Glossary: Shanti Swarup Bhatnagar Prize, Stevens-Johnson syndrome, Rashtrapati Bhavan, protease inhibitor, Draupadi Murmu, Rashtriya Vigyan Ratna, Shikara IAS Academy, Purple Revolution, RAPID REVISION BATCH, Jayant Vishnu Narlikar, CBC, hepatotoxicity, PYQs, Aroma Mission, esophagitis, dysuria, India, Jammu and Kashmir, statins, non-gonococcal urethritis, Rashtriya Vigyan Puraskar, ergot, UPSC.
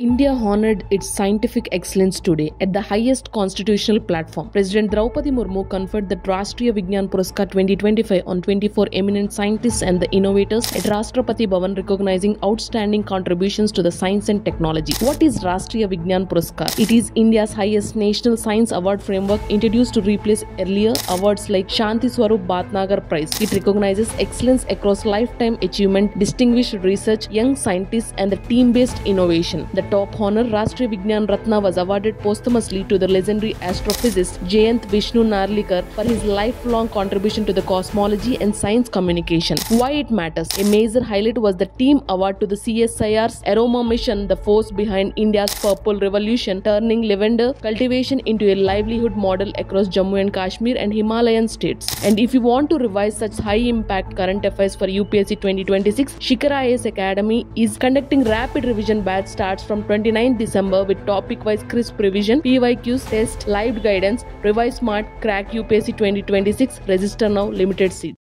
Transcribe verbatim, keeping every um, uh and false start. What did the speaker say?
India honored its scientific excellence today at the highest constitutional platform. President Draupadi Murmu conferred the Rashtriya Vigyan Puraskar twenty twenty-five on twenty-four eminent scientists and the innovators at Rashtrapati Bhavan, recognizing outstanding contributions to the science and technology. What is Rashtriya Vigyan Puraskar? It is India's highest national science award framework, introduced to replace earlier awards like Shanti Swarup Bhatnagar Prize. It recognizes excellence across lifetime achievement, distinguished research, young scientists, and the team-based innovation. The top honor, Rashtriya Vigyan Ratna, was awarded posthumously to the legendary astrophysicist Jayant Vishnu Narlikar for his lifelong contribution to the cosmology and science communication. Why it matters? A major highlight was the team award to the C S I R's Aroma Mission, the force behind India's Purple Revolution, turning lavender cultivation into a livelihood model across Jammu and Kashmir and Himalayan states. And if you want to revise such high-impact current affairs for U P S C twenty twenty-six, Shikara I A S Academy is conducting rapid revision batch starts from From twenty-ninth December with topic-wise crisp revision, P Y Qs, test, live guidance, revise smart, crack U P S C twenty twenty-six, register now, limited seats.